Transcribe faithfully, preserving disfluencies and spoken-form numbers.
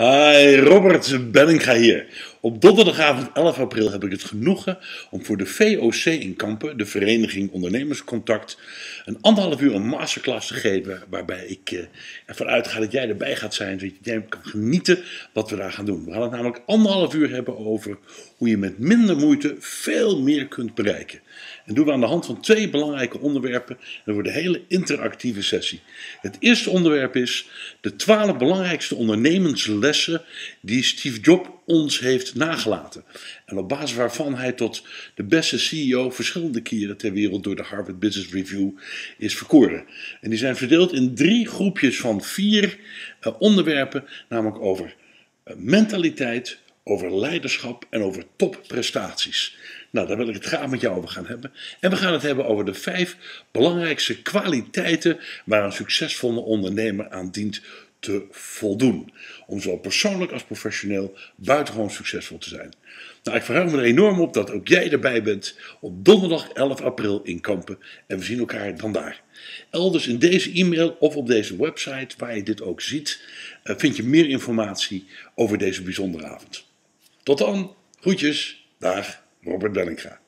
Hi, Robert Benninga hier. Op donderdagavond elf april heb ik het genoegen om voor de V O C in Kampen, de Vereniging Ondernemerscontact, een anderhalf uur een masterclass te geven waarbij ik ervan uitga dat jij erbij gaat zijn, zodat jij kan genieten wat we daar gaan doen. We gaan het namelijk anderhalf uur hebben over hoe je met minder moeite veel meer kunt bereiken. En doen we aan de hand van twee belangrijke onderwerpen. Dat wordt een hele interactieve sessie. Het eerste onderwerp is de twaalf belangrijkste ondernemerslessen die Steve Jobs ons heeft nagelaten. En op basis waarvan hij tot de beste C E O verschillende keren ter wereld door de Harvard Business Review is verkoren. En die zijn verdeeld in drie groepjes van vier uh, onderwerpen. Namelijk over uh, mentaliteit, over leiderschap en over topprestaties. Nou, daar wil ik het graag met jou over gaan hebben. En we gaan het hebben over de vijf belangrijkste kwaliteiten waar een succesvolle ondernemer aan dient te voldoen. Om zowel persoonlijk als professioneel buitengewoon succesvol te zijn. Nou, ik verheug me er enorm op dat ook jij erbij bent op donderdag elf april in Kampen. En we zien elkaar dan daar. Elders in deze e-mail of op deze website waar je dit ook ziet, vind je meer informatie over deze bijzondere avond. Tot dan, groetjes, dag Robert Benninga.